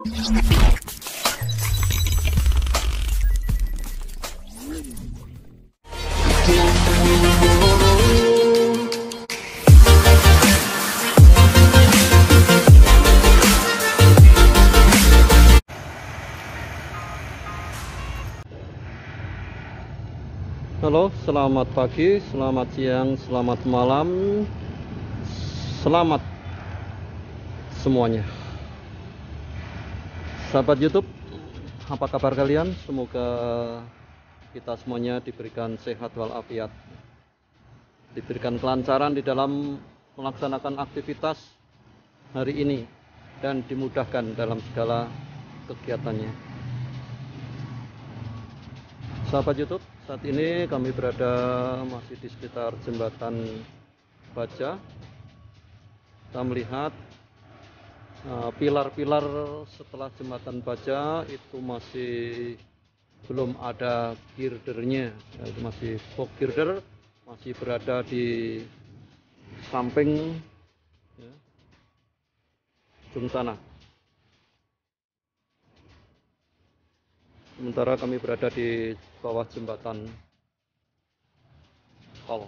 Halo, selamat pagi, selamat siang, selamat malam, selamat semuanya. Sahabat YouTube, apa kabar kalian? Semoga kita semuanya diberikan sehat walafiat, diberikan kelancaran di dalam melaksanakan aktivitas hari ini, dan dimudahkan dalam segala kegiatannya. Sahabat YouTube, saat ini kami berada masih di sekitar jembatan Baja. Kita melihat pilar-pilar setelah jembatan Baja itu masih belum ada girdernya, itu masih fog girder, masih berada di samping ujung sana. Sementara kami berada di bawah jembatan tol.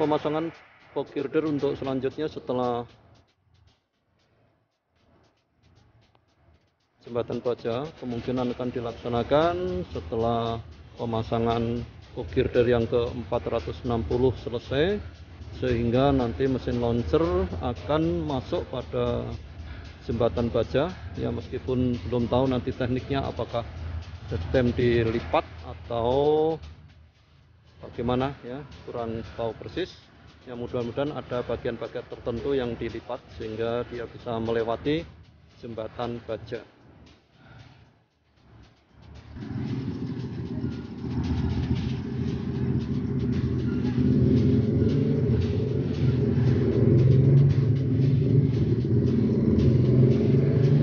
Pemasangan fog girder untuk selanjutnya setelah jembatan Baja kemungkinan akan dilaksanakan setelah pemasangan fog girder yang ke-460 selesai, sehingga nanti mesin launcher akan masuk pada jembatan Baja ya, meskipun belum tahu nanti tekniknya apakah stem dilipat atau bagaimana ya, kurang tahu persis ya. Mudah-mudahan ada bagian-bagian tertentu yang dilipat sehingga dia bisa melewati jembatan Baja.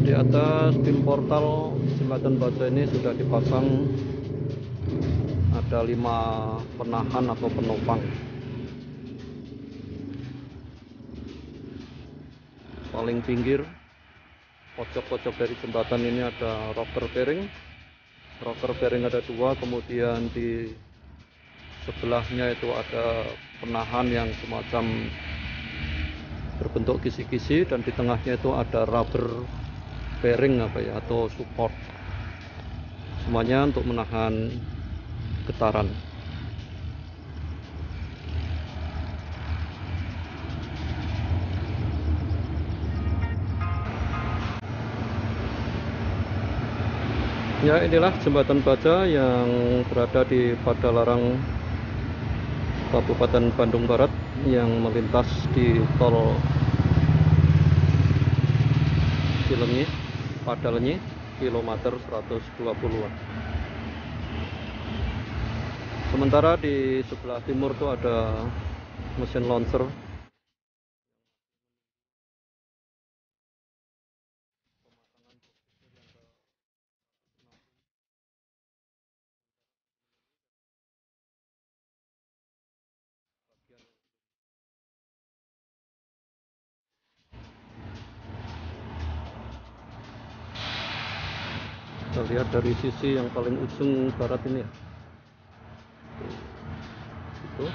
Di atas tim portal jembatan Baja ini sudah dipasang ada 5 penahan atau penopang. Paling pinggir pojok-pojok dari jembatan ini ada rocker bearing. Rocker bearing ada 2, kemudian di sebelahnya itu ada penahan yang semacam berbentuk kisi-kisi, dan di tengahnya itu ada rubber bearing atau support. Semuanya untuk menahan getaran. Ya, inilah jembatan Baja yang berada di Padalarang, Kabupaten Bandung Barat, yang melintas di tol Padaleunyi, kilometer 120-an. Sementara di sebelah timur itu ada mesin launcher. Kita lihat dari sisi yang paling ujung barat ini ya. Itu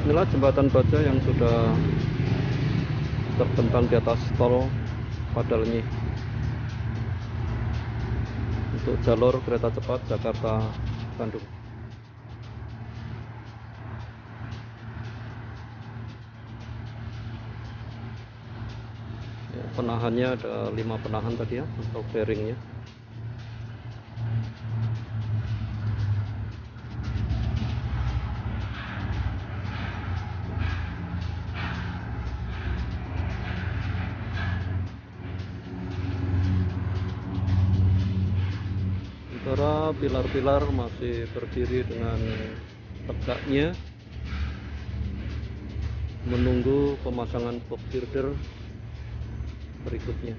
inilah jembatan Baja yang sudah terbentang di atas tol Padaleunyi untuk jalur kereta cepat Jakarta Bandung. Ya, penahannya ada 5 penahan tadi ya, untuk bearingnya. semua pilar-pilar masih berdiri dengan tegaknya, menunggu pemasangan box girder berikutnya.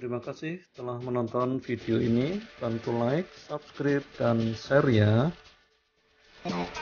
Terima kasih telah menonton video ini. Bantu like, subscribe, dan share ya.